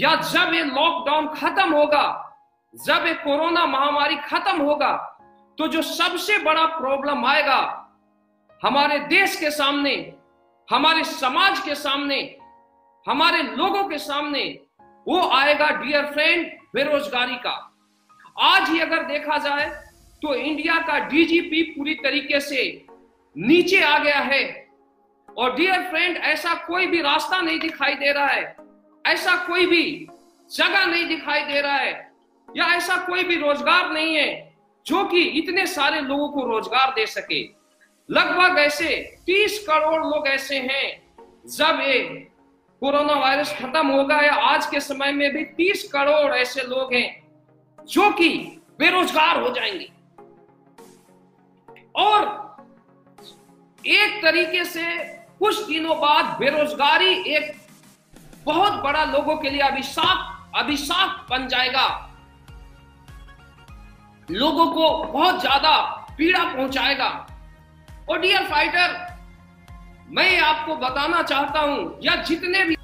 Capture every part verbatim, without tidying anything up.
या जब ये लॉकडाउन खत्म होगा, जब ये कोरोना महामारी खत्म होगा, तो जो सबसे बड़ा प्रॉब्लम आएगा हमारे देश के सामने, हमारे समाज के सामने, हमारे लोगों के सामने, वो आएगा डियर फ्रेंड बेरोजगारी का। आज ही अगर देखा जाए तो इंडिया का डी जी पी पूरी तरीके से नीचे आ गया है और डियर फ्रेंड ऐसा कोई भी रास्ता नहीं दिखाई दे रहा है, ऐसा कोई भी जगह नहीं दिखाई दे रहा है या ऐसा कोई भी रोजगार नहीं है जो कि इतने सारे लोगों को रोजगार दे सके। लगभग ऐसे तीस करोड़ लोग ऐसे हैं, जब ये कोरोना वायरस खत्म होगा या आज के समय में भी तीस करोड़ ऐसे लोग हैं जो कि बेरोजगार हो जाएंगे। और एक तरीके से कुछ दिनों बाद बेरोजगारी एक बहुत बड़ा लोगों के लिए अभिशाप अभिशाप बन जाएगा, लोगों को बहुत ज्यादा पीड़ा पहुंचाएगा। और डियर फाइटर, मैं आपको बताना चाहता हूं या जितने भी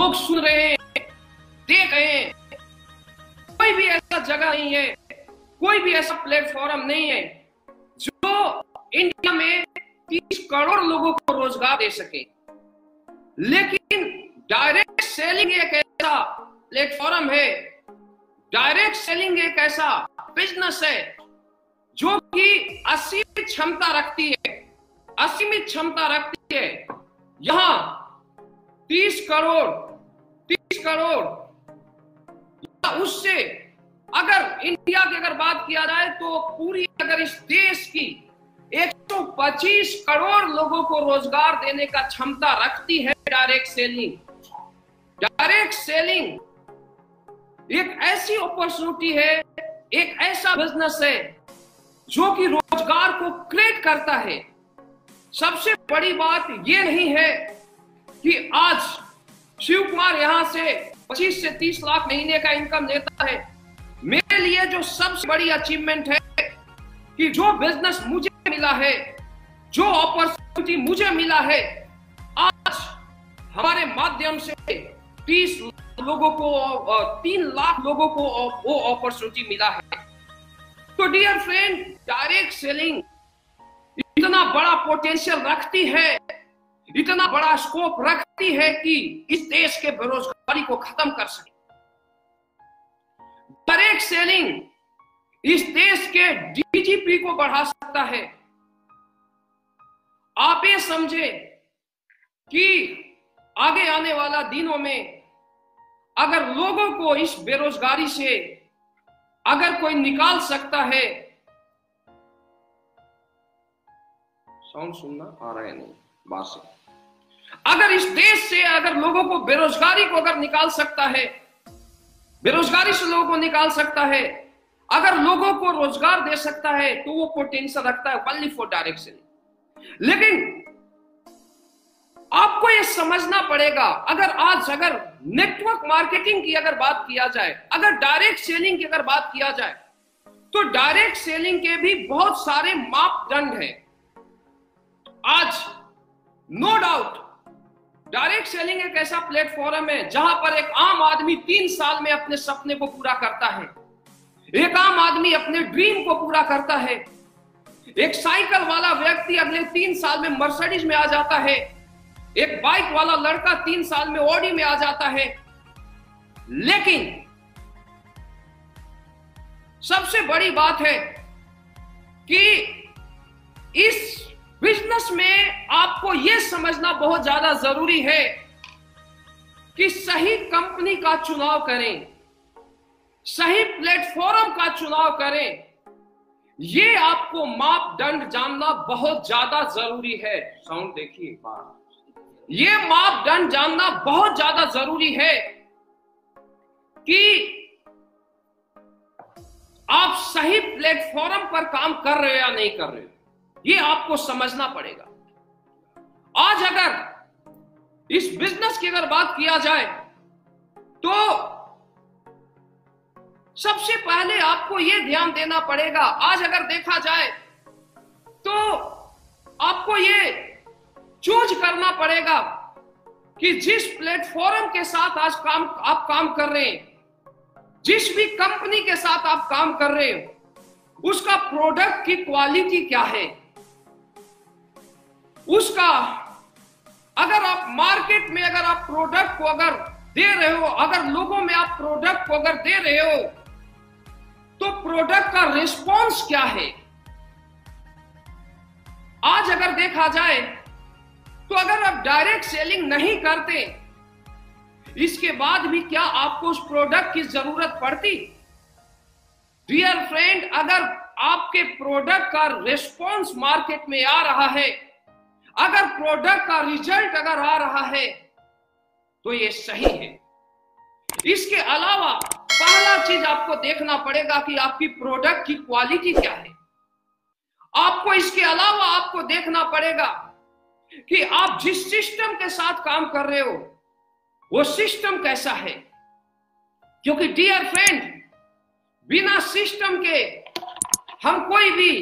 लोग सुन रहे हैं, देख रहे हैं, कोई भी ऐसा जगह नहीं है, कोई भी ऐसा प्लेटफॉर्म नहीं है जो इंडिया में तीस करोड़ लोगों को रोजगार दे सके। लेकिन डायरेक्ट सेलिंग एक ऐसा प्लेटफॉर्म है, डायरेक्ट सेलिंग एक ऐसा बिजनेस है जो कि असीमित क्षमता रखती है, असीमित क्षमता रखती है। यहां तीस करोड़ उससे अगर इंडिया की अगर बात किया जाए तो पूरी अगर इस देश की एक सौ पच्चीस करोड़ लोगों को रोजगार देने का क्षमता रखती है डायरेक्ट सेलिंग। डायरेक्ट सेलिंग एक ऐसी अपॉर्चुनिटी है, एक ऐसा बिजनेस है जो कि रोजगार को क्रिएट करता है। सबसे बड़ी बात यह नहीं है कि आज शिव कुमार यहां से पच्चीस से तीस लाख महीने का इनकम लेता है। मेरे लिए जो सबसे बड़ी अचीवमेंट है कि जो बिजनेस मुझे मिला है, जो अपॉर्चुनिटी मुझे मिला है, आज हमारे माध्यम से तीस लोगों को, तीन लाख लोगों को वो अपॉर्चुनिटी मिला है। तो डियर फ्रेंड, डायरेक्ट सेलिंग इतना बड़ा पोटेंशियल रखती है, इतना बड़ा स्कोप रखती है कि इस देश के बेरोजगारी को खत्म कर सके। डायरेक्ट सेलिंग इस देश के डी जी पी को बढ़ा सकता है। आप ये समझे कि आगे आने वाला दिनों में अगर लोगों को इस बेरोजगारी से अगर कोई निकाल सकता है, साउंड सुनना आ रहा है नहीं बात से, अगर इस देश से अगर लोगों को बेरोजगारी को अगर निकाल सकता है, बेरोजगारी से लोगों को निकाल सकता है, अगर लोगों को रोजगार दे सकता है, तो वो पोटेंशियल रखता है ओनली फॉर डायरेक्ट सेलिंग। लेकिन आपको यह समझना पड़ेगा, अगर आज अगर नेटवर्क मार्केटिंग की अगर बात किया जाए, अगर डायरेक्ट सेलिंग की अगर बात किया जाए, तो डायरेक्ट सेलिंग के भी बहुत सारे मापदंड हैं। आज नो डाउट डायरेक्ट सेलिंग एक ऐसा प्लेटफॉर्म है जहां पर एक आम आदमी तीन साल में अपने सपने को पूरा करता है, एक आम आदमी अपने ड्रीम को पूरा करता है, एक साइकिल वाला व्यक्ति अगले तीन साल में मर्सिडीज में आ जाता है, एक बाइक वाला लड़का तीन साल में ऑडी में आ जाता है। लेकिन सबसे बड़ी बात है कि इस बिजनेस में आपको यह समझना बहुत ज्यादा जरूरी है कि सही कंपनी का चुनाव करें, सही प्लेटफॉर्म का चुनाव करें। यह आपको मापदंड जानना बहुत ज्यादा जरूरी है। साउंड देखिए, ये मापदंड जानना बहुत ज्यादा जरूरी है कि आप सही प्लेटफॉर्म पर काम कर रहे हो या नहीं कर रहे हो, ये आपको समझना पड़ेगा। आज अगर इस बिजनेस की अगर बात किया जाए तो सबसे पहले आपको यह ध्यान देना पड़ेगा, आज अगर देखा जाए तो आपको ये चूज करना पड़ेगा कि जिस प्लेटफॉर्म के साथ आज काम आप काम कर रहे हैं, जिस भी कंपनी के साथ आप काम कर रहे हो, उसका प्रोडक्ट की क्वालिटी क्या है, उसका अगर आप मार्केट में अगर आप प्रोडक्ट को अगर दे रहे हो, अगर लोगों में आप प्रोडक्ट को अगर दे रहे हो, तो प्रोडक्ट का रिस्पॉन्स क्या है। आज अगर देखा जाए तो अगर आप डायरेक्ट सेलिंग नहीं करते, इसके बाद भी क्या आपको उस प्रोडक्ट की जरूरत पड़ती। डियर फ्रेंड, अगर आपके प्रोडक्ट का रिस्पॉन्स मार्केट में आ रहा है, अगर प्रोडक्ट का रिजल्ट अगर आ रहा है, तो ये सही है। इसके अलावा पहला चीज आपको देखना पड़ेगा कि आपकी प्रोडक्ट की क्वालिटी क्या है। आपको इसके अलावा आपको देखना पड़ेगा कि आप जिस सिस्टम के साथ काम कर रहे हो, वो सिस्टम कैसा है। क्योंकि डियर फ्रेंड, बिना सिस्टम के हम कोई भी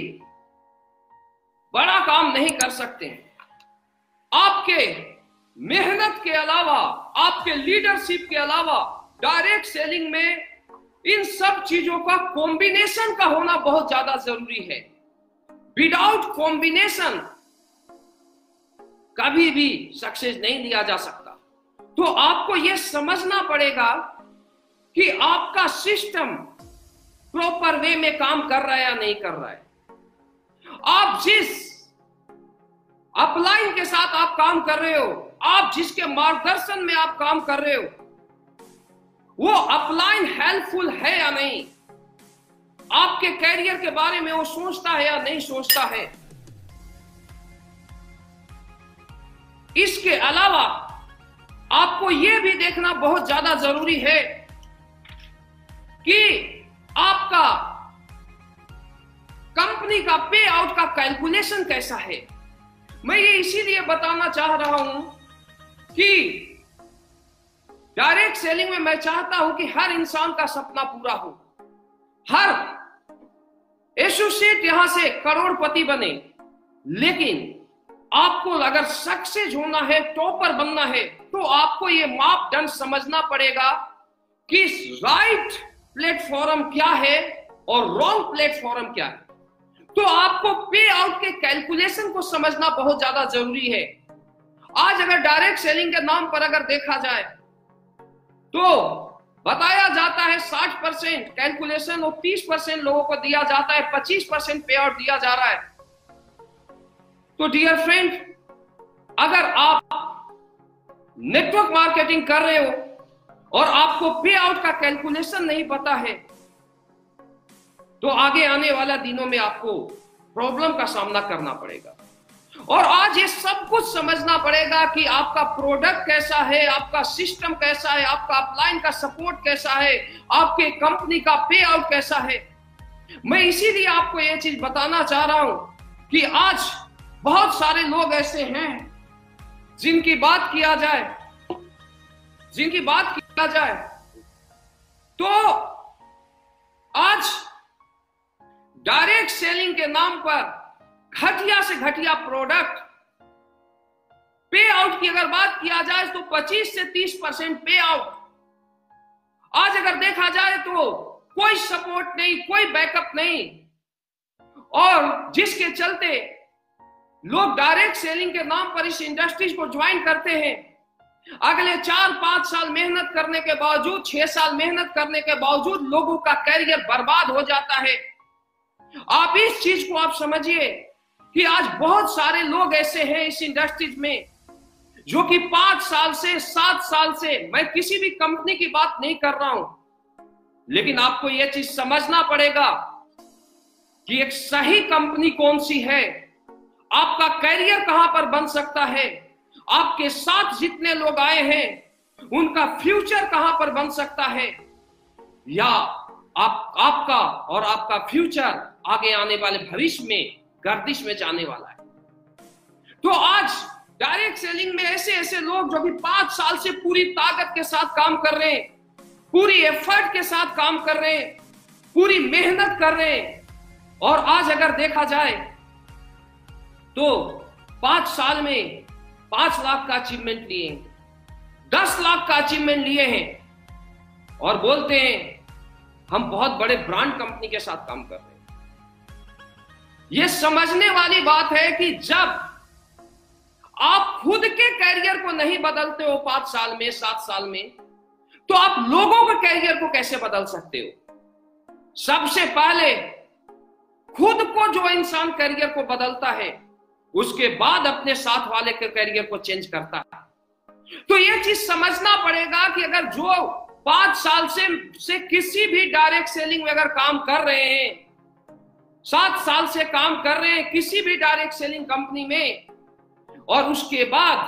बड़ा काम नहीं कर सकते हैं। आपके मेहनत के अलावा, आपके लीडरशिप के अलावा, डायरेक्ट सेलिंग में इन सब चीजों का कॉम्बिनेशन का होना बहुत ज्यादा जरूरी है। विदाउट कॉम्बिनेशन कभी भी सक्सेस नहीं दिया जा सकता। तो आपको यह समझना पड़ेगा कि आपका सिस्टम प्रॉपर वे में काम कर रहा है या नहीं कर रहा है। आप जिस अपलाइन के साथ आप काम कर रहे हो, आप जिसके मार्गदर्शन में आप काम कर रहे हो, वो अपलाइन हेल्पफुल है या नहीं, आपके कैरियर के बारे में वो सोचता है या नहीं सोचता है। इसके अलावा आपको यह भी देखना बहुत ज्यादा जरूरी है कि आपका कंपनी का पे आउट का कैलकुलेशन कैसा है। मैं ये इसीलिए बताना चाह रहा हूं कि डायरेक्ट सेलिंग में मैं चाहता हूं कि हर इंसान का सपना पूरा हो, हर एसोसिएट यहां से करोड़पति बने। लेकिन आपको अगर सक्सेस होना है, टॉपर बनना है, तो आपको ये मापदंड समझना पड़ेगा कि राइट प्लेटफॉर्म क्या है और रॉन्ग प्लेटफॉर्म क्या है। तो आपको पे आउट के कैलकुलेशन को समझना बहुत ज्यादा जरूरी है। आज अगर डायरेक्ट सेलिंग के नाम पर अगर देखा जाए तो बताया जाता है साठ परसेंट कैलकुलेशन और तीस परसेंट लोगों को दिया जाता है, पच्चीस परसेंट पे आउट दिया जा रहा है। तो डियर फ्रेंड, अगर आप नेटवर्क मार्केटिंग कर रहे हो और आपको पे आउट का कैलकुलेशन नहीं पता है, तो आगे आने वाला दिनों में आपको प्रॉब्लम का सामना करना पड़ेगा। और आज ये सब कुछ समझना पड़ेगा कि आपका प्रोडक्ट कैसा है, आपका सिस्टम कैसा है, आपका अपलाइन का सपोर्ट कैसा है, आपके कंपनी का पे आउट कैसा है। मैं इसीलिए आपको ये चीज बताना चाह रहा हूं कि आज बहुत सारे लोग ऐसे हैं जिनकी बात किया जाए जिनकी बात किया जाए तो आज डायरेक्ट सेलिंग के नाम पर घटिया से घटिया प्रोडक्ट, पे आउट की अगर बात किया जाए तो पच्चीस से तीस परसेंट पे आउट। आज अगर देखा जाए तो कोई सपोर्ट नहीं, कोई बैकअप नहीं, और जिसके चलते लोग डायरेक्ट सेलिंग के नाम पर इस इंडस्ट्रीज को ज्वाइन करते हैं। अगले चार पांच साल मेहनत करने के बावजूद, छह साल मेहनत करने के बावजूद लोगों का कैरियर बर्बाद हो जाता है। आप इस चीज को आप समझिए कि आज बहुत सारे लोग ऐसे हैं इस इंडस्ट्रीज में जो कि पांच साल से सात साल से, मैं किसी भी कंपनी की बात नहीं कर रहा हूं, लेकिन आपको यह चीज समझना पड़ेगा कि एक सही कंपनी कौन सी है, आपका करियर कहां पर बन सकता है, आपके साथ जितने लोग आए हैं उनका फ्यूचर कहां पर बन सकता है, या आप आपका और आपका फ्यूचर आगे आने वाले भविष्य में गर्दिश में जाने वाला है। तो आज डायरेक्ट सेलिंग में ऐसे ऐसे लोग जो कि पांच साल से पूरी ताकत के साथ काम कर रहे हैं, पूरी एफर्ट के साथ काम कर रहे हैं, पूरी मेहनत कर रहे हैं, और आज अगर देखा जाए तो पांच साल में पांच लाख का अचीवमेंट लिए, दस लाख का अचीवमेंट लिए हैं और बोलते हैं हम बहुत बड़े ब्रांड कंपनी के साथ काम कर रहे हैं। यह समझने वाली बात है कि जब आप खुद के कैरियर को नहीं बदलते हो पांच साल में सात साल में, तो आप लोगों के कैरियर को कैसे बदल सकते हो। सबसे पहले खुद को जो इंसान कैरियर को बदलता है उसके बाद अपने साथ वाले के कैरियर को चेंज करता है। तो यह चीज समझना पड़ेगा कि अगर जो पांच साल से, से किसी भी डायरेक्ट सेलिंग में अगर काम कर रहे हैं, सात साल से काम कर रहे हैं किसी भी डायरेक्ट सेलिंग कंपनी में, और उसके बाद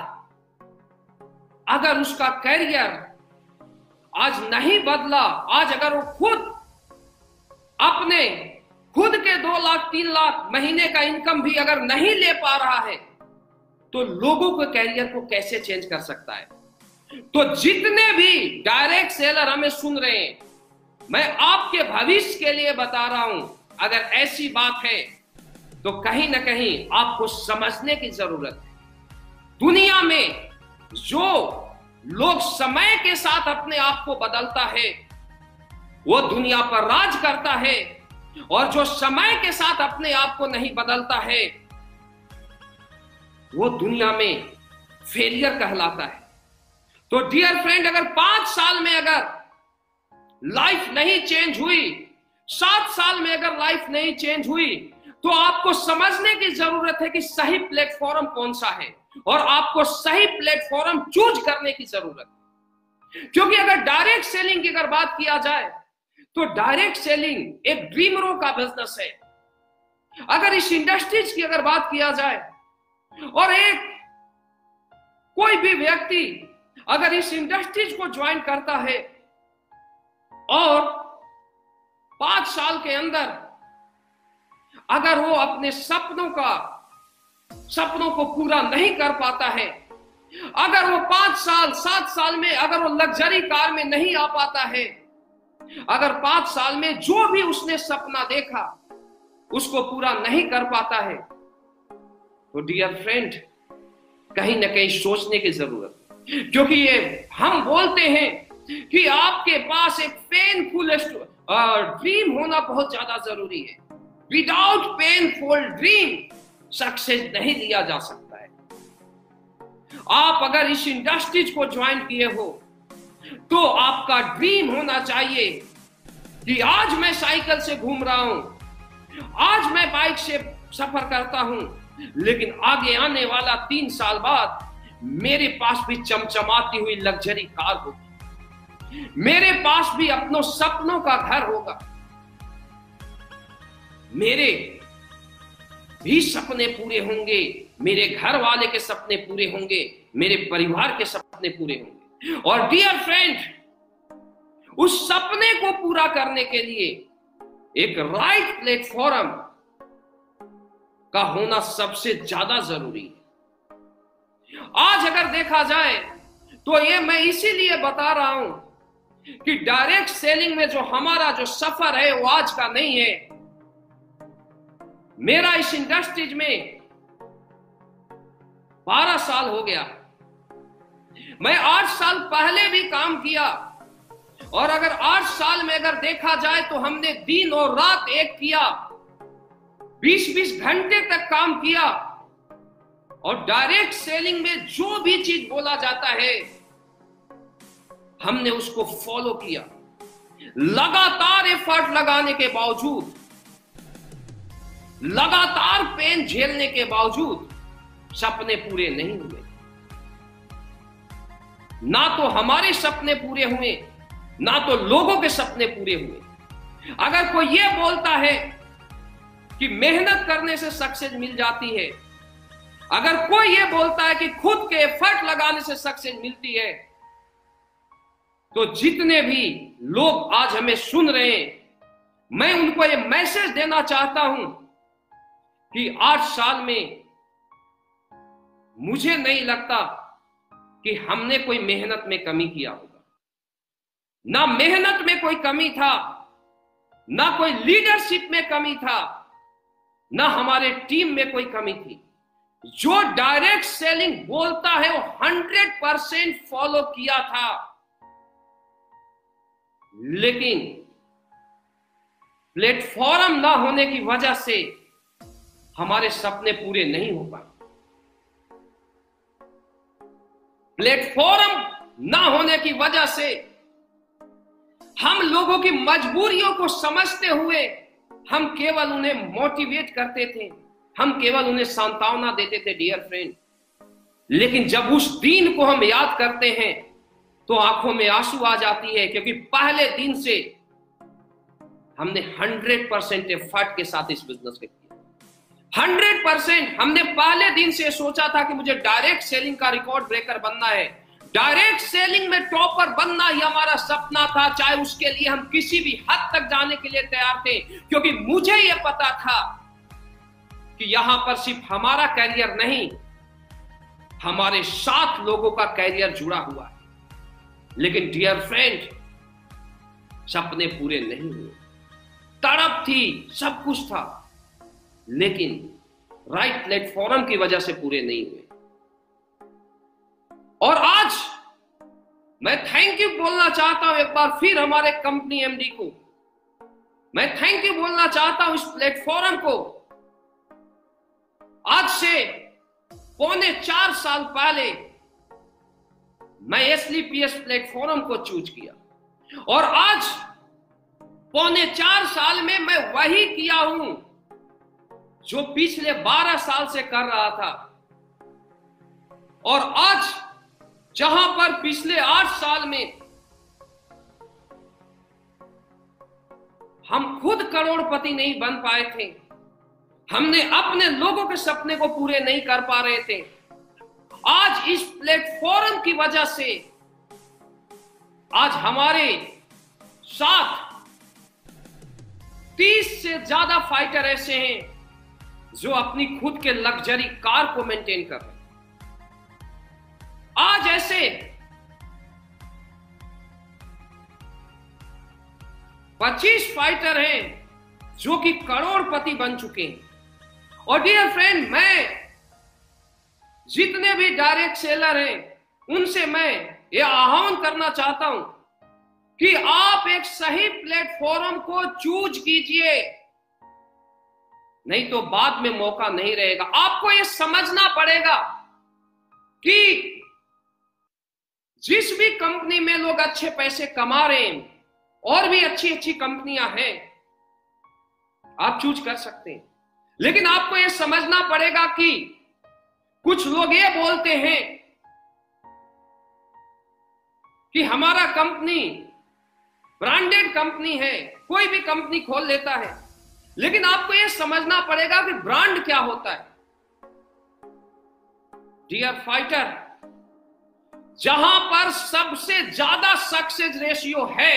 अगर उसका कैरियर आज नहीं बदला, आज अगर वो खुद अपने खुद के दो लाख तीन लाख महीने का इनकम भी अगर नहीं ले पा रहा है, तो लोगों के कैरियर को कैसे चेंज कर सकता है। तो जितने भी डायरेक्ट सेलर हमें सुन रहे हैं, मैं आपके भविष्य के लिए बता रहा हूं, अगर ऐसी बात है तो कहीं ना कहीं आपको समझने की जरूरत है। दुनिया में जो लोग समय के साथ अपने आप को बदलता है वो दुनिया पर राज करता है, और जो समय के साथ अपने आप को नहीं बदलता है वो दुनिया में फेलियर कहलाता है। तो डियर फ्रेंड, अगर पांच साल में अगर लाइफ नहीं चेंज हुई, सात साल में अगर लाइफ नहीं चेंज हुई, तो आपको समझने की जरूरत है कि सही प्लेटफॉर्म कौन सा है और आपको सही प्लेटफॉर्म चूज करने की जरूरत है। क्योंकि अगर डायरेक्ट सेलिंग की अगर बात किया जाए तो डायरेक्ट सेलिंग एक ड्रीमरो का बिजनेस है। अगर इस इंडस्ट्रीज की अगर बात किया जाए और एक कोई भी व्यक्ति अगर इस इंडस्ट्रीज को ज्वाइन करता है और पांच साल के अंदर अगर वो अपने सपनों का सपनों को पूरा नहीं कर पाता है, अगर वो पांच साल सात साल में अगर वो लग्जरी कार में नहीं आ पाता है, अगर पांच साल में जो भी उसने सपना देखा उसको पूरा नहीं कर पाता है, तो डियर फ्रेंड कहीं ना कहीं सोचने की जरूरत है। क्योंकि ये हम बोलते हैं कि आपके पास एक पेनफुल ड्रीम होना बहुत ज्यादा जरूरी है। विदाउट पेनफुल ड्रीम सक्सेस नहीं लिया जा सकता है। आप अगर इस इंडस्ट्रीज को ज्वाइन किए हो तो आपका ड्रीम होना चाहिए कि आज मैं साइकिल से घूम रहा हूं, आज मैं बाइक से सफर करता हूं, लेकिन आगे आने वाला तीन साल बाद मेरे पास भी चमचमाती हुई लग्जरी कार होगी, मेरे पास भी अपनों सपनों का घर होगा, मेरे भी सपने पूरे होंगे, मेरे घर वाले के सपने पूरे होंगे, मेरे परिवार के सपने पूरे होंगे। और डियर फ्रेंड, उस सपने को पूरा करने के लिए एक राइट प्लेटफॉर्म का होना सबसे ज्यादा जरूरी है। आज अगर देखा जाए तो ये मैं इसीलिए बता रहा हूं कि डायरेक्ट सेलिंग में जो हमारा जो सफर है वो आज का नहीं है। मेरा इस इंडस्ट्रीज में बारह साल हो गया, मैं आठ साल पहले भी काम किया, और अगर आठ साल में अगर देखा जाए तो हमने दिन और रात एक किया, बीस बीस घंटे तक काम किया, और डायरेक्ट सेलिंग में जो भी चीज बोला जाता है हमने उसको फॉलो किया। लगातार एफर्ट लगाने के बावजूद, लगातार पेन झेलने के बावजूद सपने पूरे नहीं हुए। ना तो हमारे सपने पूरे हुए, ना तो लोगों के सपने पूरे हुए। अगर कोई ये बोलता है कि मेहनत करने से सक्सेस मिल जाती है, अगर कोई ये बोलता है कि खुद के एफर्ट लगाने से सक्सेस मिलती है, तो जितने भी लोग आज हमें सुन रहे हैं, मैं उनको ये मैसेज देना चाहता हूं कि आठ साल में मुझे नहीं लगता कि हमने कोई मेहनत में कमी किया होगा। ना मेहनत में कोई कमी था, ना कोई लीडरशिप में कमी था, ना हमारे टीम में कोई कमी थी। जो डायरेक्ट सेलिंग बोलता है वो हंड्रेड परसेंट फॉलो किया था, लेकिन प्लेटफॉर्म ना होने की वजह से हमारे सपने पूरे नहीं हो पाए। प्लेटफॉर्म ना होने की वजह से हम लोगों की मजबूरियों को समझते हुए हम केवल उन्हें मोटिवेट करते थे, हम केवल उन्हें सांत्वना देते थे डियर फ्रेंड। लेकिन जब उस दिन को हम याद करते हैं तो आंखों में आंसू आ जाती है, क्योंकि पहले दिन से हमने हंड्रेड परसेंट एफर्ट के साथ इस बिजनेस को किया। हंड्रेड परसेंट हमने पहले दिन से सोचा था कि मुझे डायरेक्ट सेलिंग का रिकॉर्ड ब्रेकर बनना है, डायरेक्ट सेलिंग में टॉपर बनना ही हमारा सपना था, चाहे उसके लिए हम किसी भी हद तक जाने के लिए तैयार थे। क्योंकि मुझे यह पता था कि यहां पर सिर्फ हमारा कैरियर नहीं, हमारे साथ लोगों का कैरियर जुड़ा हुआ है। लेकिन डियर फ्रेंड, सपने पूरे नहीं हुए, तड़प थी, सब कुछ था, लेकिन राइट प्लेटफॉर्म की वजह से पूरे नहीं हुए। और आज मैं थैंक यू बोलना चाहता हूं एक बार फिर हमारे कंपनी एमडी को, मैं थैंक यू बोलना चाहता हूं इस प्लेटफॉर्म को। आज से पौने चार साल पहले मैं एसडीपीएस प्लेटफॉर्म को चूज किया, और आज पौने चार साल में मैं वही किया हूं जो पिछले बारह साल से कर रहा था। और आज जहां पर पिछले आठ साल में हम खुद करोड़पति नहीं बन पाए थे, हमने अपने लोगों के सपने को पूरे नहीं कर पा रहे थे, आज इस प्लेटफॉर्म की वजह से आज हमारे साथ तीस से ज्यादा फाइटर ऐसे हैं जो अपनी खुद के लग्जरी कार को मेंटेन कर रहे हैं। आज ऐसे पच्चीस फाइटर हैं जो कि करोड़पति बन चुके हैं। और डियर फ्रेंड, मैं जितने भी डायरेक्ट सेलर हैं उनसे मैं यह आह्वान करना चाहता हूं कि आप एक सही प्लेटफॉर्म को चूज कीजिए, नहीं तो बाद में मौका नहीं रहेगा। आपको यह समझना पड़ेगा कि जिस भी कंपनी में लोग अच्छे पैसे कमा रहे हैं, और भी अच्छी अच्छी कंपनियां हैं, आप चूज कर सकते हैं। लेकिन आपको यह समझना पड़ेगा कि कुछ लोग ये बोलते हैं कि हमारा कंपनी ब्रांडेड कंपनी है, कोई भी कंपनी खोल लेता है। लेकिन आपको यह समझना पड़ेगा कि ब्रांड क्या होता है। डियर फाइटर, जहां पर सबसे ज्यादा सक्सेस रेशियो है,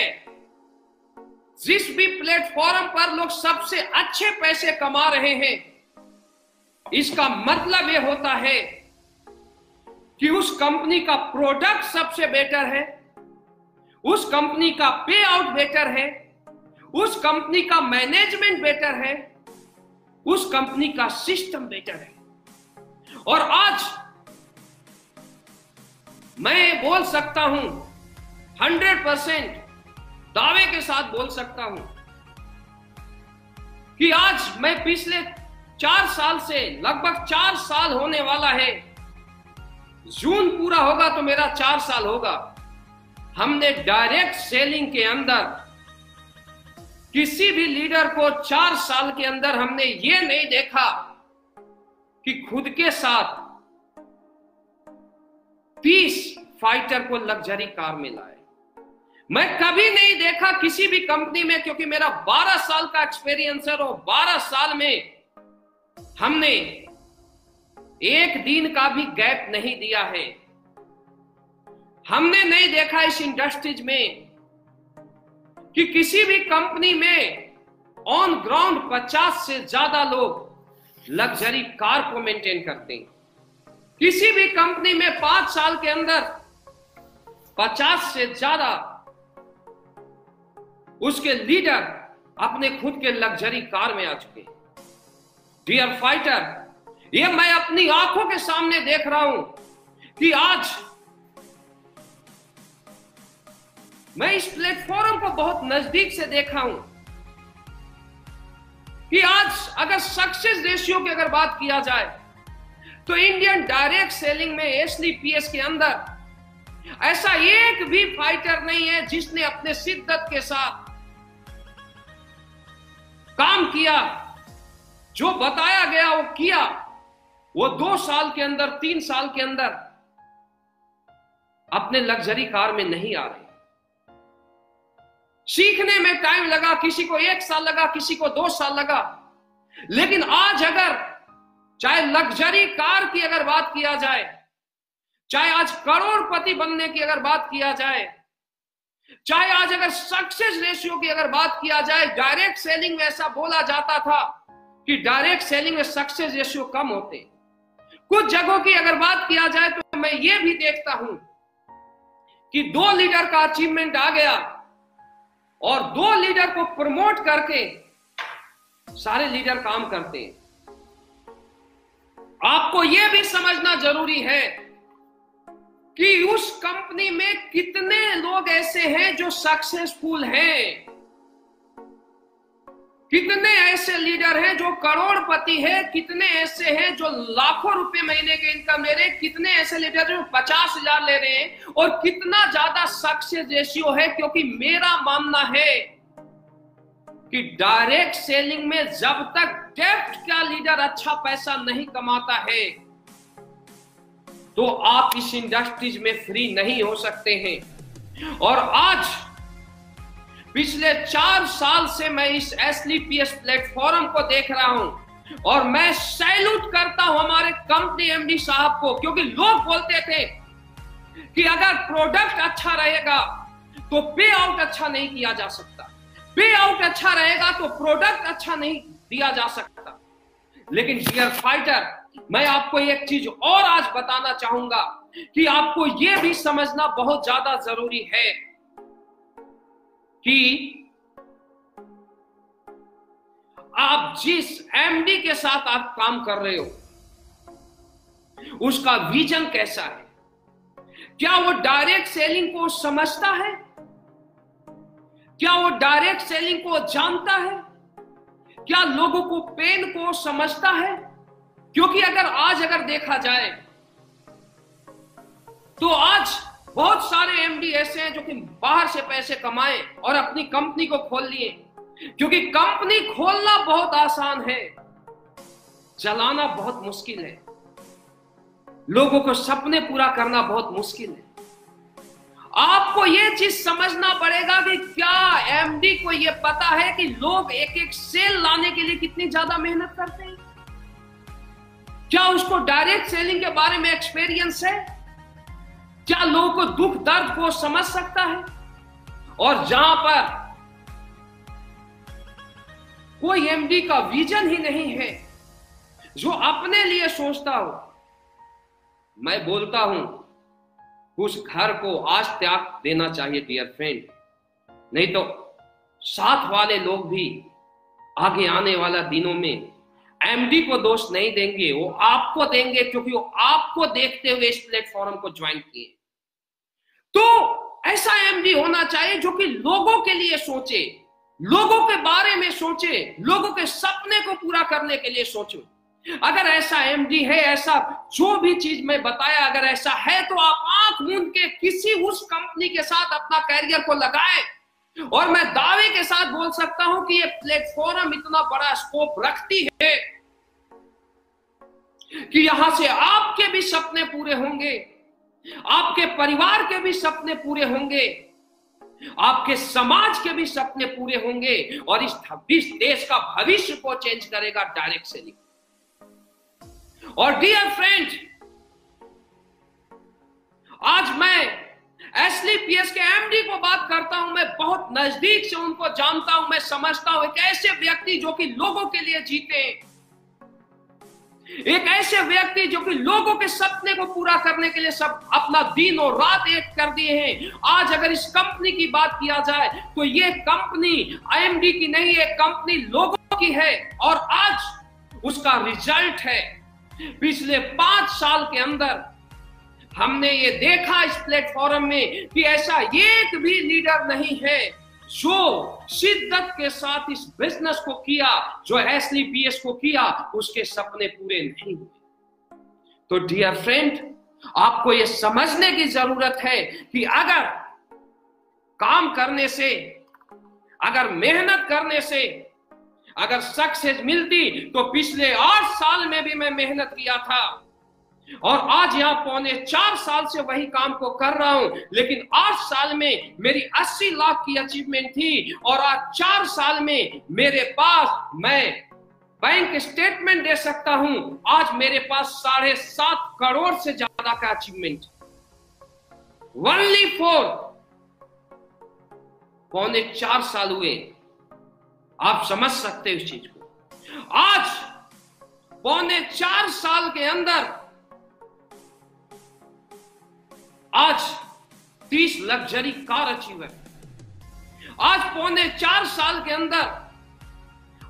जिस भी प्लेटफॉर्म पर लोग सबसे अच्छे पैसे कमा रहे हैं, इसका मतलब यह होता है कि उस कंपनी का प्रोडक्ट सबसे बेटर है, उस कंपनी का पे आउट बेटर है, उस कंपनी का मैनेजमेंट बेटर है, उस कंपनी का सिस्टम बेटर है। और आज मैं बोल सकता हूं, हंड्रेड परसेंट दावे के साथ बोल सकता हूं कि आज मैं पिछले चार साल से, लगभग चार साल होने वाला है, जून पूरा होगा तो मेरा चार साल होगा, हमने डायरेक्ट सेलिंग के अंदर किसी भी लीडर को चार साल के अंदर हमने ये नहीं देखा कि खुद के साथ तीस फाइटर को लग्जरी कार में लाए। मैं कभी नहीं देखा किसी भी कंपनी में, क्योंकि मेरा बारह साल का एक्सपीरियंस है, और बारह साल में हमने एक दिन का भी गैप नहीं दिया है। हमने नहीं देखा इस इंडस्ट्रीज में कि किसी भी कंपनी में ऑन ग्राउंड पचास से ज्यादा लोग लग्जरी कार को मेंटेन करते हैं। किसी भी कंपनी में पांच साल के अंदर पचास से ज्यादा उसके लीडर अपने खुद के लग्जरी कार में आ चुके हैं। डियर फाइटर, ये मैं अपनी आंखों के सामने देख रहा हूं कि आज मैं इस प्लेटफॉर्म को बहुत नजदीक से देखा हूं कि आज अगर सक्सेस रेशियो की अगर बात किया जाए तो इंडियन डायरेक्ट सेलिंग में एसडीपीएस के अंदर ऐसा एक भी फाइटर नहीं है जिसने अपने शिद्दत के साथ काम किया, जो बताया गया वो किया, वो दो साल के अंदर तीन साल के अंदर अपने लग्जरी कार में नहीं आ रहे। सीखने में टाइम लगा, किसी को एक साल लगा, किसी को दो साल लगा, लेकिन आज अगर चाहे लग्जरी कार की अगर बात किया जाए, चाहे आज करोड़पति बनने की अगर बात किया जाए, चाहे आज अगर सक्सेस रेशियो की अगर बात किया जाए, डायरेक्ट सेलिंग में ऐसा बोला जाता था कि डायरेक्ट सेलिंग में सक्सेस रेशियो कम होते। कुछ जगहों की अगर बात किया जाए तो मैं ये भी देखता हूं कि दो लीडर का अचीवमेंट आ गया और दो लीडर को प्रमोट करके सारे लीडर काम करते हैं। आपको यह भी समझना जरूरी है कि उस कंपनी में कितने लोग ऐसे हैं जो सक्सेसफुल हैं, कितने ऐसे लीडर हैं जो करोड़पति हैं, कितने ऐसे हैं जो लाखों रुपए महीने के इनकम ले रहे हैं, कितने ऐसे लीडर जो पचास हजार ले रहे हैं, और कितना ज्यादा सक्सेस रेशियो है। क्योंकि मेरा मानना है कि डायरेक्ट सेलिंग में जब तक डेप्थ का लीडर अच्छा पैसा नहीं कमाता है तो आप इस इंडस्ट्रीज में फ्री नहीं हो सकते हैं। और आज पिछले चार साल से मैं इस एसडीपीएस प्लेटफॉर्म को देख रहा हूं और मैं सैल्यूट करता हूं हमारे कंपनी एमडी साहब को, क्योंकि लोग बोलते थे कि अगर प्रोडक्ट अच्छा रहेगा तो पे आउट अच्छा नहीं किया जा सकता, पे आउट अच्छा रहेगा तो प्रोडक्ट अच्छा नहीं दिया जा सकता। लेकिन डियर फाइटर, मैं आपको एक चीज और आज बताना चाहूंगा कि आपको यह भी समझना बहुत ज्यादा जरूरी है कि आप जिस एमडी के साथ आप काम कर रहे हो उसका विजन कैसा है, क्या वो डायरेक्ट सेलिंग को समझता है, क्या वो डायरेक्ट सेलिंग को जानता है, क्या लोगों को पेन को समझता है। क्योंकि अगर आज अगर देखा जाए तो आज बहुत सारे एमडी ऐसे हैं जो कि बाहर से पैसे कमाए और अपनी कंपनी को खोल लिए, क्योंकि कंपनी खोलना बहुत आसान है, चलाना बहुत मुश्किल है, लोगों को सपने पूरा करना बहुत मुश्किल है। आपको यह चीज समझना पड़ेगा कि क्या एमडी को यह पता है कि लोग एक एक सेल लाने के लिए कितनी ज्यादा मेहनत करते हैं, क्या उसको डायरेक्ट सेलिंग के बारे में एक्सपीरियंस है, क्या लोगों को दुख दर्द को समझ सकता है। और जहां पर कोई एमडी का विजन ही नहीं है जो अपने लिए सोचता हो, मैं बोलता हूं उस घर को आज त्याग देना चाहिए डियर फ्रेंड, नहीं तो साथ वाले लोग भी आगे आने वाला दिनों में एमडी को दोष नहीं देंगे, वो आपको देंगे, क्योंकि वो आपको देखते हुए इस प्लेटफॉर्म को ज्वाइन किए। तो ऐसा एमडी होना चाहिए जो कि लोगों के लिए सोचे, लोगों के बारे में सोचे, लोगों के सपने को पूरा करने के लिए सोचो। अगर ऐसा एमडी है, ऐसा जो भी चीज मैं बताया अगर ऐसा है तो आप आंख मूंद के किसी उस कंपनी के साथ अपना कैरियर को लगाएं। और मैं दावे के साथ बोल सकता हूं कि ये प्लेटफॉर्म इतना बड़ा स्कोप रखती है कि यहां से आपके भी सपने पूरे होंगे, आपके परिवार के भी सपने पूरे होंगे, आपके समाज के भी सपने पूरे होंगे, और इस छब्बीस देश का भविष्य को चेंज करेगा डायरेक्ट सेलिंग। और डियर फ्रेंड, आज मैं एसडीपीएस के एमडी को बात करता हूं, मैं बहुत नजदीक से उनको जानता हूं, मैं समझता हूं एक ऐसे व्यक्ति जो कि लोगों के लिए जीते, एक ऐसे व्यक्ति जो कि लोगों के सपने को पूरा करने के लिए सब अपना दिन और रात एक कर दिए हैं। आज अगर इस कंपनी की बात किया जाए तो ये कंपनी एमडी की नहीं है, कंपनी लोगों की है और आज उसका रिजल्ट है। पिछले पांच साल के अंदर हमने ये देखा इस प्लेटफॉर्म में कि ऐसा एक भी लीडर नहीं है जो शिद्दत के साथ इस बिजनेस को किया, जो एसडीपीएस को किया, उसके सपने पूरे नहीं हुए। तो डियर फ्रेंड, आपको यह समझने की जरूरत है कि अगर काम करने से, अगर मेहनत करने से अगर सक्सेस मिलती तो पिछले आठ साल में भी मैं मेहनत किया था और आज यहां पौने चार साल से वही काम को कर रहा हूं, लेकिन आठ साल में मेरी अस्सी लाख की अचीवमेंट थी और आज चार साल में मेरे पास, मैं बैंक स्टेटमेंट दे सकता हूं, आज मेरे पास साढ़े सात करोड़ से ज्यादा का अचीवमेंट, ओनली फॉर पौने चार साल हुए। आप समझ सकते हैं इस चीज को। आज पौने चार साल के अंदर आज तीस लग्जरी कार अचीवर, आज पौने चार साल के अंदर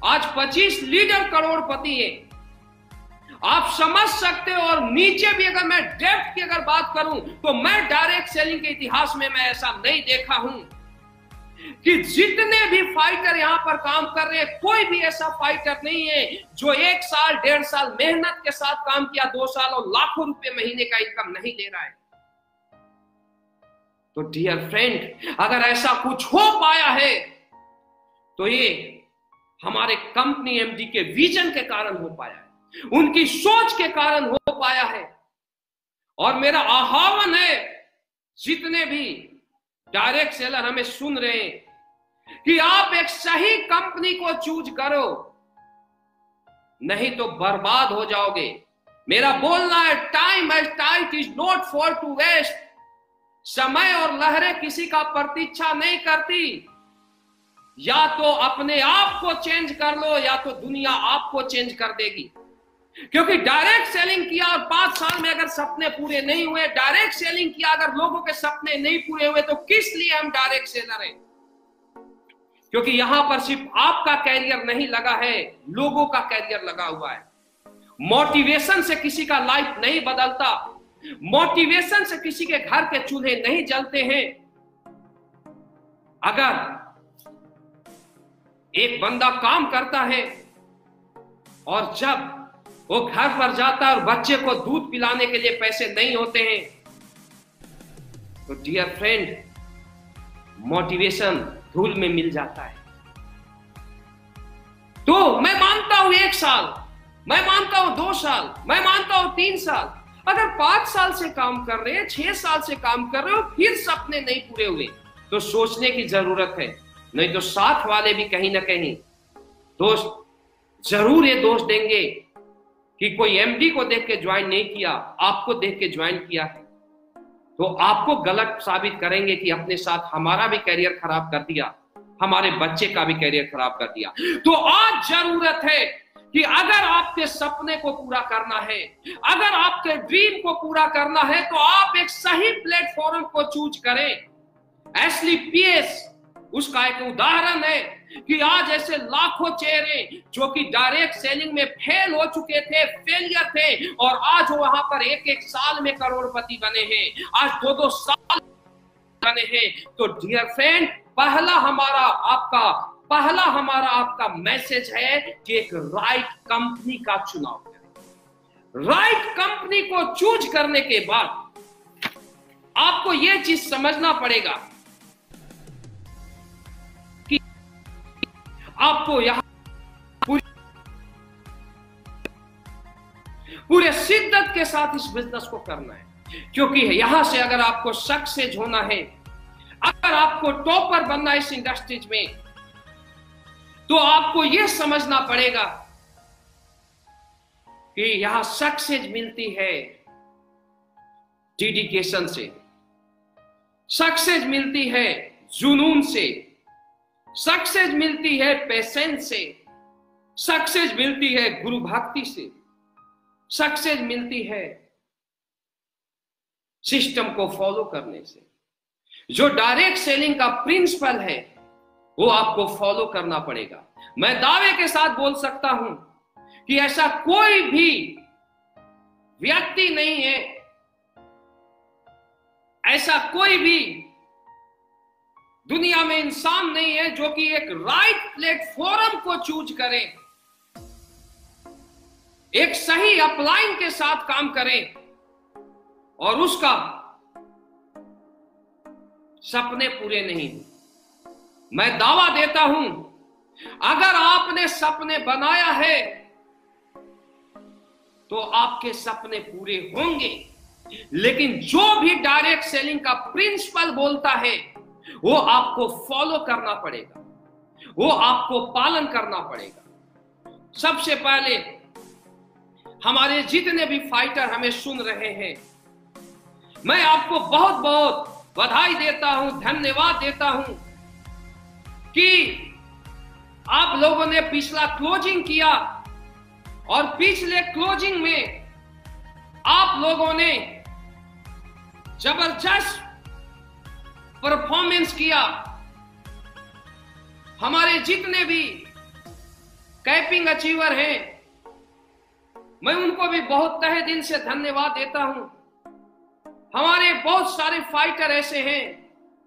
आज पच्चीस लीडर करोड़पति है। आप समझ सकते हो। और नीचे भी अगर मैं डेप्थ की अगर बात करूं तो मैं डायरेक्ट सेलिंग के इतिहास में मैं ऐसा नहीं देखा हूं कि जितने भी फाइटर यहां पर काम कर रहे हैं, कोई भी ऐसा फाइटर नहीं है जो एक साल डेढ़ साल मेहनत के साथ काम किया, दो साल और लाखों रुपए महीने का इनकम नहीं ले रहा है। तो डियर फ्रेंड, अगर ऐसा कुछ हो पाया है तो ये हमारे कंपनी एमडी के विजन के कारण हो पाया है, उनकी सोच के कारण हो पाया है। और मेरा आह्वान है जितने भी डायरेक्ट सेलर हमें सुन रहे हैं कि आप एक सही कंपनी को चूज करो, नहीं तो बर्बाद हो जाओगे। मेरा बोलना है, time as tide is not for to waste. समय और लहरें किसी का प्रतीक्षा नहीं करती। या तो अपने आप को चेंज कर लो या तो दुनिया आपको चेंज कर देगी। क्योंकि डायरेक्ट सेलिंग किया और पांच साल में अगर सपने पूरे नहीं हुए, डायरेक्ट सेलिंग किया अगर लोगों के सपने नहीं पूरे हुए तो किस लिए हम डायरेक्ट सेलर हैं? क्योंकि यहां पर सिर्फ आपका कैरियर नहीं लगा है, लोगों का कैरियर लगा हुआ है। मोटिवेशन से किसी का लाइफ नहीं बदलता, मोटिवेशन से किसी के घर के चूल्हे नहीं जलते हैं। अगर एक बंदा काम करता है और जब वो घर पर जाता और बच्चे को दूध पिलाने के लिए पैसे नहीं होते हैं, तो डियर फ्रेंड, मोटिवेशन धूल में मिल जाता है। तो मैं मानता हूं एक साल, मैं मानता हूं दो साल, मैं मानता हूं तीन साल। अगर पांच साल से काम कर रहे हैं, छह साल से काम कर रहे हो, फिर सपने नहीं पूरे हुए तो सोचने की जरूरत है। नहीं तो साथ वाले भी कहीं ना कहीं दोस्त जरूर ये दोष देंगे कि कोई एमडी को देख के ज्वाइन नहीं किया, आपको देख के ज्वाइन किया है, तो आपको गलत साबित करेंगे कि अपने साथ हमारा भी कैरियर खराब कर दिया, हमारे बच्चे का भी कैरियर खराब कर दिया। तो आज जरूरत है कि अगर आपके सपने को पूरा करना है, अगर आपके ड्रीम को पूरा करना है तो आप एक सही प्लेटफॉर्म को चूज करें। एसडीपीएस उसका एक उदाहरण है कि आज ऐसे लाखों चेहरे जो कि डायरेक्ट सेलिंग में फेल हो चुके थे, फेलियर थे, और आज वो वहां पर एक एक साल में करोड़पति बने हैं, आज दो दो साल बने हैं। तो डियर फ्रेंड, पहला हमारा आपका पहला हमारा आपका मैसेज है कि एक राइट कंपनी का चुनाव करें। राइट कंपनी को चूज करने के बाद आपको यह चीज समझना पड़ेगा, आपको यहां पूरे शिद्दत के साथ इस बिजनेस को करना है। क्योंकि यहां से अगर आपको सक्सेस होना है, अगर आपको टॉपर बनना है इस इंडस्ट्रीज में, तो आपको यह समझना पड़ेगा कि यहां सक्सेस मिलती है डेडिकेशन से, सक्सेस मिलती है जुनून से, सक्सेस मिलती है पेशेंस से, सक्सेस मिलती है गुरु भक्ति से, सक्सेस मिलती है सिस्टम को फॉलो करने से। जो डायरेक्ट सेलिंग का प्रिंसिपल है वो आपको फॉलो करना पड़ेगा। मैं दावे के साथ बोल सकता हूं कि ऐसा कोई भी व्यक्ति नहीं है, ऐसा कोई भी दुनिया में इंसान नहीं है जो कि एक राइट प्लेटफॉर्म को चूज करें, एक सही अपलाइन के साथ काम करें और उसका सपने पूरे नहीं हुए। मैं दावा देता हूं, अगर आपने सपने बनाया है तो आपके सपने पूरे होंगे, लेकिन जो भी डायरेक्ट सेलिंग का प्रिंसिपल बोलता है वो आपको फॉलो करना पड़ेगा, वो आपको पालन करना पड़ेगा। सबसे पहले हमारे जितने भी फाइटर हमें सुन रहे हैं, मैं आपको बहुत बहुत बधाई देता हूं, धन्यवाद देता हूं कि आप लोगों ने पिछला क्लोजिंग किया और पिछले क्लोजिंग में आप लोगों ने जबरदस्त परफॉर्मेंस किया। हमारे जितने भी कैपिंग अचीवर हैं, मैं उनको भी बहुत तहे दिल से धन्यवाद देता हूं। हमारे बहुत सारे फाइटर ऐसे हैं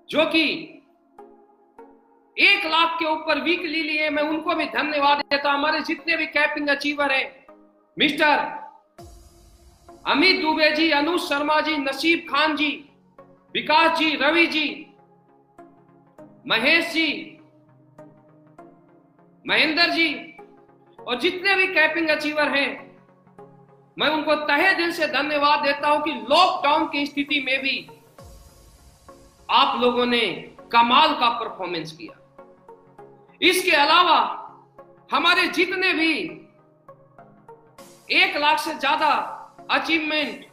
जो कि एक लाख के ऊपर वीकली लिए, मैं उनको भी धन्यवाद देता हूं। हमारे जितने भी कैपिंग अचीवर हैं, मिस्टर अमित दुबे जी, अनु शर्मा जी, नसीब खान जी, विकास जी, रवि जी, महेश जी, महेंद्र जी और जितने भी कैपिंग अचीवर हैं, मैं उनको तहे दिल से धन्यवाद देता हूं कि लॉकडाउन की स्थिति में भी आप लोगों ने कमाल का परफॉर्मेंस किया। इसके अलावा हमारे जितने भी एक लाख से ज्यादा अचीवमेंट,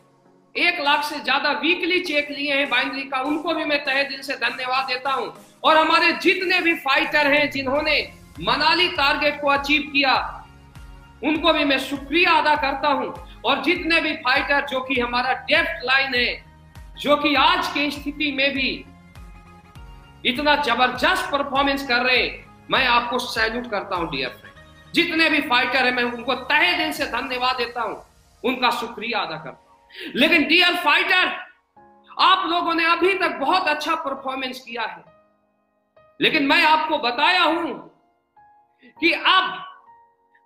एक लाख से ज्यादा वीकली चेक लिए हैं बाइनरी का, उनको भी मैं तहे दिल से धन्यवाद देता हूं। और हमारे जितने भी फाइटर हैं जिन्होंने मनाली टारगेट को अचीव किया, उनको भी मैं शुक्रिया अदा करता हूं। और जितने भी फाइटर जो कि हमारा डेप्थ लाइन है, जो कि आज की स्थिति में भी इतना जबरदस्त परफॉर्मेंस कर रहे, मैं आपको सैल्यूट करता हूं डियर फ्रेंड। जितने भी फाइटर है मैं उनको तहे दिल से धन्यवाद देता हूं, उनका शुक्रिया अदा करता हूं। लेकिन डियर फाइटर, आप लोगों ने अभी तक बहुत अच्छा परफॉर्मेंस किया है, लेकिन मैं आपको बताया हूं कि अब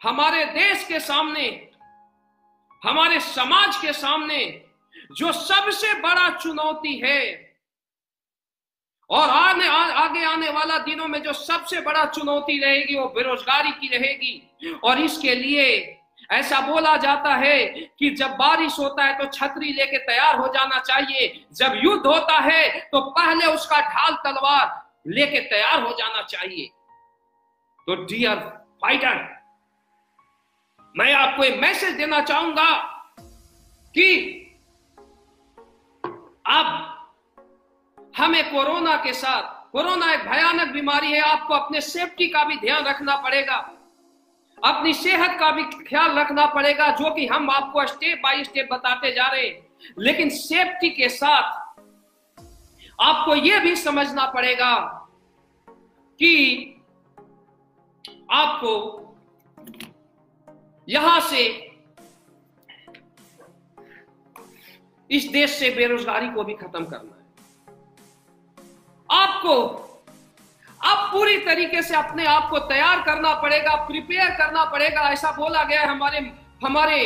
हमारे देश के सामने, हमारे समाज के सामने जो सबसे बड़ा चुनौती है और आने आ, आगे आने वाला दिनों में जो सबसे बड़ा चुनौती रहेगी वो बेरोजगारी की रहेगी। और इसके लिए ऐसा बोला जाता है कि जब बारिश होता है तो छतरी लेके तैयार हो जाना चाहिए, जब युद्ध होता है तो पहले उसका ढाल तलवार लेके तैयार हो जाना चाहिए। तो डियर फाइटर, मैं आपको एक मैसेज देना चाहूंगा कि अब हमें कोरोना के साथ, कोरोना एक भयानक बीमारी है, आपको अपने सेफ्टी का भी ध्यान रखना पड़ेगा, अपनी सेहत का भी ख्याल रखना पड़ेगा, जो कि हम आपको स्टेप बाय स्टेप बताते जा रहे हैं। लेकिन सेफ्टी के साथ आपको यह भी समझना पड़ेगा कि आपको यहां से, इस देश से बेरोजगारी को भी खत्म करना है। आपको अब पूरी तरीके से अपने आप को तैयार करना पड़ेगा, प्रिपेयर करना पड़ेगा। ऐसा बोला गया है, हमारे हमारे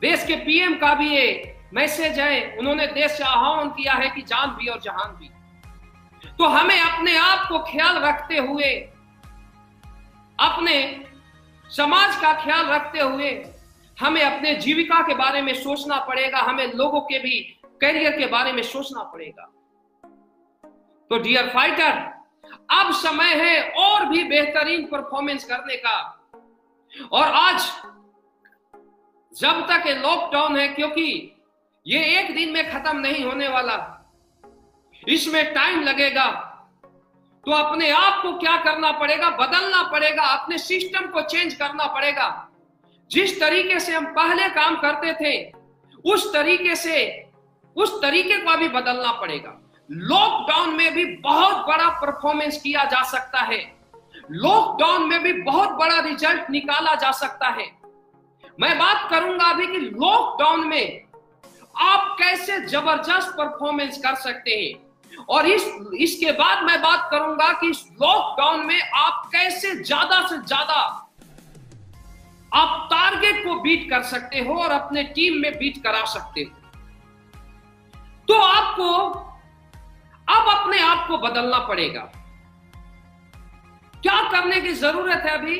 देश के पीएम का भी ये मैसेज है, उन्होंने देश से आह्वान किया है कि जान भी और जहान भी। तो हमें अपने आप को ख्याल रखते हुए, अपने समाज का ख्याल रखते हुए, हमें अपने जीविका के बारे में सोचना पड़ेगा, हमें लोगों के भी करियर के बारे में सोचना पड़ेगा। तो डियर फाइटर, अब समय है और भी बेहतरीन परफॉर्मेंस करने का। और आज जब तक ये लॉकडाउन है, क्योंकि ये एक दिन में खत्म नहीं होने वाला, इसमें टाइम लगेगा, तो अपने आप को क्या करना पड़ेगा, बदलना पड़ेगा, अपने सिस्टम को चेंज करना पड़ेगा। जिस तरीके से हम पहले काम करते थे उस तरीके से, उस तरीके को भी बदलना पड़ेगा। लॉकडाउन में भी बहुत बड़ा परफॉर्मेंस किया जा सकता है, लॉकडाउन में भी बहुत बड़ा रिजल्ट निकाला जा सकता है। मैं बात करूंगा अभी कि लॉकडाउन में आप कैसे जबरदस्त परफॉर्मेंस कर सकते हैं, और इस इसके बाद मैं बात करूंगा कि इस लॉकडाउन में आप कैसे ज्यादा से ज्यादा आप टारगेट को बीट कर सकते हो और अपने टीम में बीट करा सकते हो। तो आपको अब अपने आप को बदलना पड़ेगा। क्या करने की जरूरत है? अभी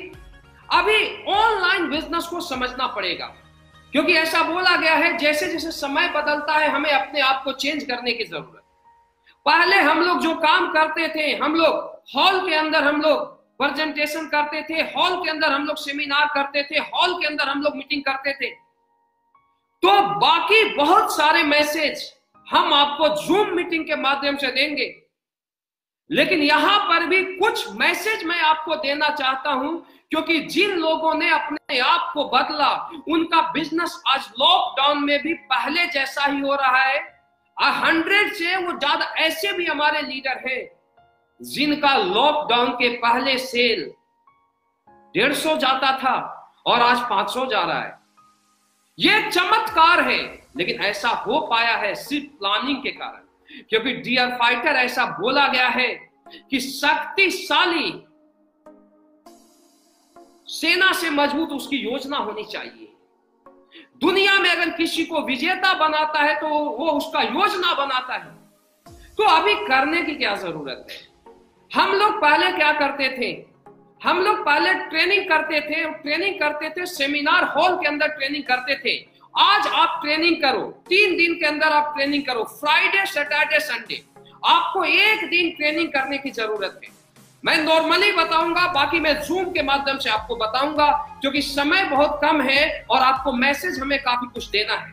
अभी ऑनलाइन बिजनेस को समझना पड़ेगा, क्योंकि ऐसा बोला गया है जैसे जैसे समय बदलता है हमें अपने आप को चेंज करने की जरूरत। पहले हम लोग जो काम करते थे, हम लोग हॉल के अंदर हम लोग प्रेजेंटेशन करते थे, हॉल के अंदर हम लोग सेमिनार करते थे, हॉल के अंदर हम लोग मीटिंग करते थे, तो बाकी बहुत सारे मैसेज हम आपको जूम मीटिंग के माध्यम से देंगे। लेकिन यहां पर भी कुछ मैसेज मैं आपको देना चाहता हूं, क्योंकि जिन लोगों ने अपने आप को बदला उनका बिजनेस आज लॉकडाउन में भी पहले जैसा ही हो रहा है। हंड्रेड से वो ज्यादा ऐसे भी हमारे लीडर हैं जिनका लॉकडाउन के पहले सेल डेढ़ सौ जाता था और आज पांच सौ जा रहा है। ये चमत्कार है, लेकिन ऐसा हो पाया है सिर्फ प्लानिंग के कारण, क्योंकि डियर फाइटर ऐसा बोला गया है कि शक्तिशाली सेना से मजबूत उसकी योजना होनी चाहिए। दुनिया में अगर किसी को विजेता बनाता है तो वो उसका योजना बनाता है। तो अभी करने की क्या जरूरत है? हम लोग पहले क्या करते थे, हम लोग पहले ट्रेनिंग करते थे, ट्रेनिंग करते थे सेमिनार हॉल के अंदर ट्रेनिंग करते थे। आज आप ट्रेनिंग करो, तीन दिन के अंदर आप ट्रेनिंग करो, फ्राइडे सैटरडे संडे, आपको एक दिन ट्रेनिंग करने की जरूरत है। मैं नॉर्मली बताऊंगा, बाकी मैं जूम के माध्यम से आपको बताऊंगा, क्योंकि समय बहुत कम है और आपको मैसेज हमें काफी कुछ देना है।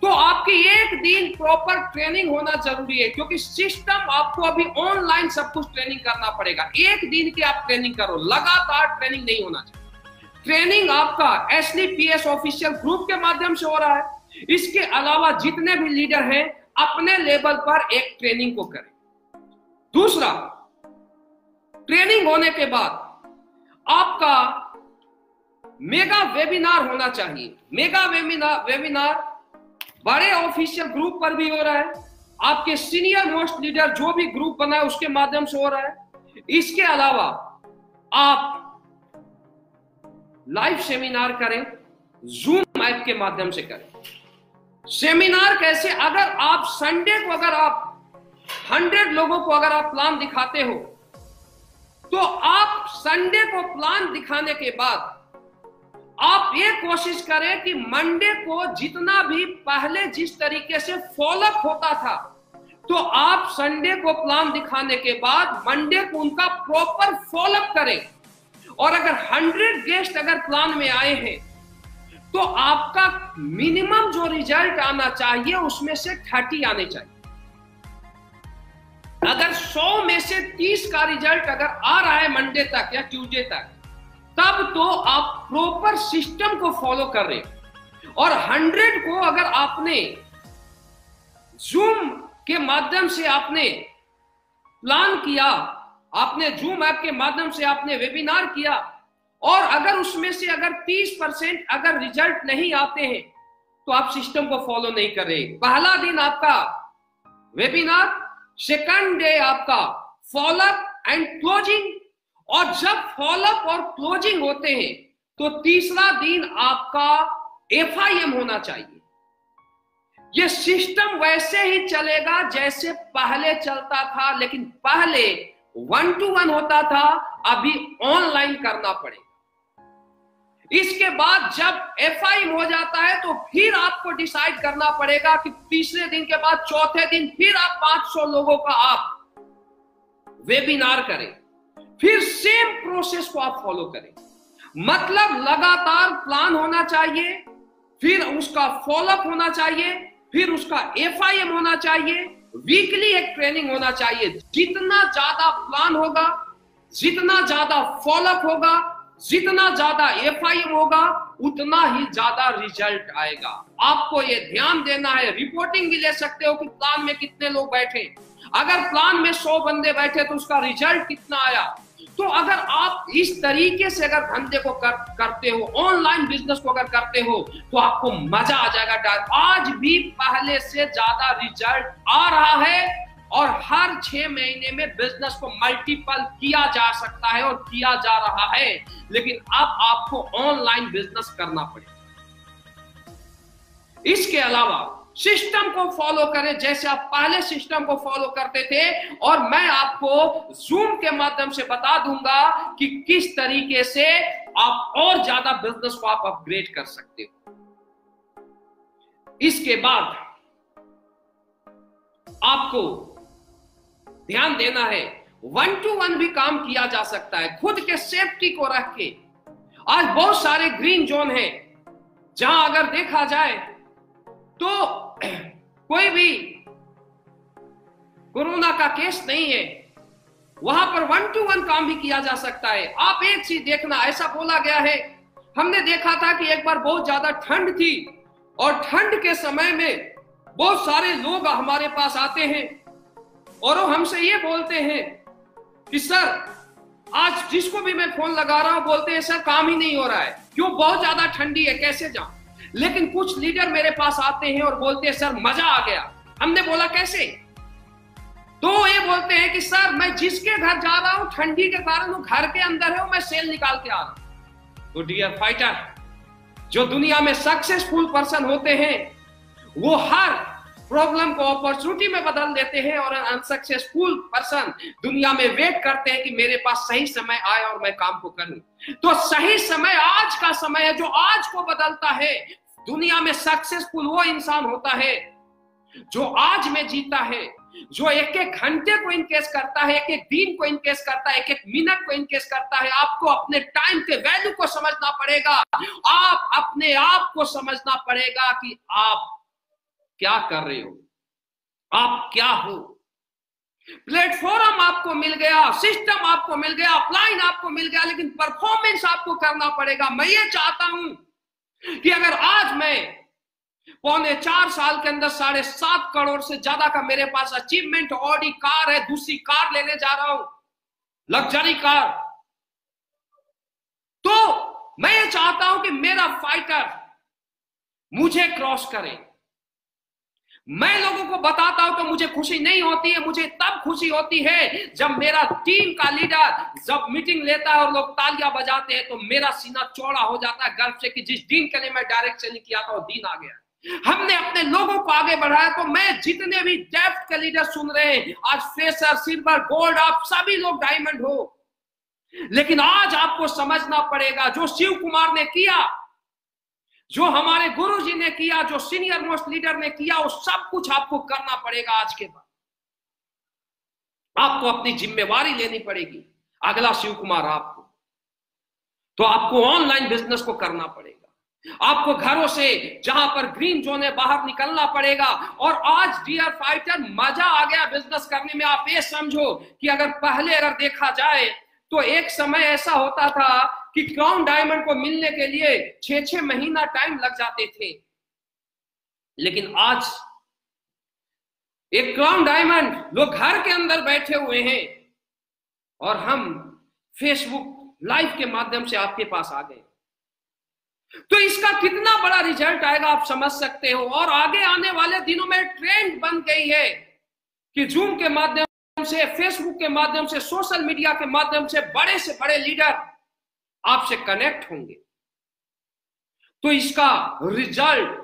तो आपकी एक दिन प्रॉपर ट्रेनिंग होना जरूरी है, क्योंकि सिस्टम आपको अभी ऑनलाइन सब कुछ ट्रेनिंग करना पड़ेगा। एक दिन की आप ट्रेनिंग करो, लगातार ट्रेनिंग नहीं होना चाहिए। ट्रेनिंग आपका एसडीपीएस ऑफिशियल ग्रुप के माध्यम से हो रहा है। इसके अलावा जितने भी लीडर हैं अपने लेवल पर एक ट्रेनिंग को करें। दूसरा, ट्रेनिंग होने के बाद आपका मेगा वेबिनार होना चाहिए। मेगा वेबिनार वेबिनार बड़े ऑफिशियल ग्रुप पर भी हो रहा है, आपके सीनियर मोस्ट लीडर जो भी ग्रुप बना है उसके माध्यम से हो रहा है। इसके अलावा आप लाइव सेमिनार करें, जूम ऐप के माध्यम से करें सेमिनार। कैसे? अगर आप संडे को अगर आप हंड्रेड लोगों को अगर आप प्लान दिखाते हो, तो आप संडे को प्लान दिखाने के बाद आप ये कोशिश करें कि मंडे को जितना भी पहले जिस तरीके से फॉलोअप होता था, तो आप संडे को प्लान दिखाने के बाद मंडे को उनका प्रॉपर फॉलोअप करें। और अगर हंड्रेड गेस्ट अगर प्लान में आए हैं, तो आपका मिनिमम जो रिजल्ट आना चाहिए उसमें से थर्टी आने चाहिए। अगर सौ में से तीस का रिजल्ट अगर आ रहा है मंडे तक या ट्यूसडे तक, तब तो आप प्रॉपर सिस्टम को फॉलो कर रहे हो। और हंड्रेड को अगर आपने जूम के माध्यम से आपने प्लान किया, आपने जूम ऐप के माध्यम से आपने वेबिनार किया, और अगर उसमें से अगर तीस परसेंट अगर रिजल्ट नहीं आते हैं, तो आप सिस्टम को फॉलो नहीं कर रहे। पहला दिन आपका वेबिनार, सेकंड डे आपका फॉलोअप एंड क्लोजिंग, और जब फॉलोअप और क्लोजिंग होते हैं तो तीसरा दिन आपका एफ आई एम होना चाहिए। यह सिस्टम वैसे ही चलेगा जैसे पहले चलता था, लेकिन पहले वन टू वन होता था, अभी ऑनलाइन करना पड़ेगा। इसके बाद जब एफ आई एम हो जाता है तो फिर आपको डिसाइड करना पड़ेगा कि तीसरे दिन के बाद चौथे दिन फिर आप पांच सौ लोगों का आप वेबिनार करें, फिर सेम प्रोसेस को आप फॉलो करें। मतलब लगातार प्लान होना चाहिए, फिर उसका फॉलोअप होना चाहिए, फिर उसका एफ आई एम होना चाहिए, वीकली एक ट्रेनिंग होना चाहिए। जितना ज्यादा प्लान होगा, जितना ज्यादा फॉलोअप होगा, जितना ज्यादा एफ आई एम होगा, उतना ही ज्यादा रिजल्ट आएगा। आपको यह ध्यान देना है। रिपोर्टिंग भी ले सकते हो कि प्लान में कितने लोग बैठे। अगर प्लान में सौ बंदे बैठे तो उसका रिजल्ट कितना आया, तो अगर आप इस तरीके से अगर धंधे को कर, करते हो, ऑनलाइन बिजनेस को अगर करते हो, तो आपको मजा आ जाएगा। आज भी पहले से ज्यादा रिजल्ट आ रहा है और हर छह महीने में बिजनेस को मल्टीपल किया जा सकता है और किया जा रहा है, लेकिन अब आपको ऑनलाइन बिजनेस करना पड़ेगा। इसके अलावा सिस्टम को फॉलो करें, जैसे आप पहले सिस्टम को फॉलो करते थे। और मैं आपको जूम के माध्यम से बता दूंगा कि किस तरीके से आप और ज्यादा बिजनेस को आप अपग्रेड कर सकते हो। इसके बाद आपको ध्यान देना है, वन टू वन भी काम किया जा सकता है, खुद के सेफ्टी को रख के। आज बहुत सारे ग्रीन जोन हैं, जहां अगर देखा जाए तो कोई भी कोरोना का केस नहीं है, वहां पर वन टू वन काम भी किया जा सकता है। आप एक चीज देखना, ऐसा बोला गया है, हमने देखा था कि एक बार बहुत ज्यादा ठंड थी और ठंड के समय में बहुत सारे लोग हमारे पास आते हैं और वो हमसे ये बोलते हैं कि सर, आज जिसको भी मैं फोन लगा रहा हूं बोलते हैं सर काम ही नहीं हो रहा है, क्यों, बहुत ज्यादा ठंडी है, कैसे जाऊं। लेकिन कुछ लीडर मेरे पास आते हैं और बोलते हैं सर मजा आ गया। हमने बोला कैसे, तो ये बोलते हैं कि सर मैं जिसके घर जा रहा हूं ठंडी के कारण वो घर के अंदर है और मैं सेल निकाल के आ रहा हूं। तो डियर फाइटर, जो दुनिया में सक्सेसफुल पर्सन होते हैं वो हर प्रॉब्लम को अपॉर्चुनिटी में बदल देते हैं और अनसक्सेसफुल पर्सन दुनिया में वेट करते हैं कि मेरे पास सही समय आए और मैं काम को करूं। तो सही समय आज का समय है, जो आज को बदलता है। दुनिया में सक्सेसफुल वो इंसान होता है जो आज में जीता है, जो एक एक घंटे को इनकेस करता है, एक एक दिन को इनकेस करता है, एक एक मिनट को इनकेस करता है। आपको अपने टाइम के वैल्यू को समझना पड़ेगा। आप अपने आप को समझना पड़ेगा कि आप क्या कर रहे हो, आप क्या हो। प्लेटफॉर्म आपको मिल गया, सिस्टम आपको मिल गया, अपलाइन आपको मिल गया, लेकिन परफॉर्मेंस आपको करना पड़ेगा। मैं ये चाहता हूं कि अगर आज मैं पौने चार साल के अंदर साढ़े सात करोड़ से ज्यादा का मेरे पास अचीवमेंट, ऑडी कार है, दूसरी कार लेने जा रहा हूं, लग्जरी कार, तो मैं ये चाहता हूं कि मेरा फाइटर मुझे क्रॉस करे। मैं लोगों को बताता हूं तो मुझे खुशी नहीं होती है, मुझे तब खुशी होती है जब मेरा टीम का लीडर जब मीटिंग लेता है और लोग तालियां बजाते हैं, तो मेरा सीना चौड़ा हो जाता है गर्व से कि जिस दिन के लिए मैं डायरेक्शन किया था वो दिन आ गया। हमने अपने लोगों को आगे बढ़ाया। तो मैं जितने भी डेप्थ के लीडर सुन रहे हैं, आज फ्रेशर, सिल्वर, गोल्ड, आप सभी लोग डायमंड हो, लेकिन आज आपको समझना पड़ेगा जो शिव कुमार ने किया, जो हमारे गुरुजी ने किया, जो सीनियर मोस्ट लीडर ने किया, वो सब कुछ आपको करना पड़ेगा। आज के बाद आपको अपनी जिम्मेवारी लेनी पड़ेगी। अगला शिव कुमार आपको, तो आपको ऑनलाइन बिजनेस को करना पड़ेगा। आपको घरों से जहां पर ग्रीन जोन है बाहर निकलना पड़ेगा। और आज डियर फाइटर मजा आ गया बिजनेस करने में। आप ये समझो कि अगर पहले अगर देखा जाए तो एक समय ऐसा होता था कि क्राउन डायमंड को मिलने के लिए छह छह महीना टाइम लग जाते थे, लेकिन आज एक क्राउन डायमंड लोग घर के अंदर बैठे हुए हैं और हम फेसबुक लाइव के माध्यम से आपके पास आ गए। तो इसका कितना बड़ा रिजल्ट आएगा आप समझ सकते हो। और आगे आने वाले दिनों में ट्रेंड बन गई है कि जूम के माध्यम से, फेसबुक के माध्यम से, सोशल मीडिया के माध्यम से बड़े से बड़े लीडर आपसे कनेक्ट होंगे। तो इसका रिजल्ट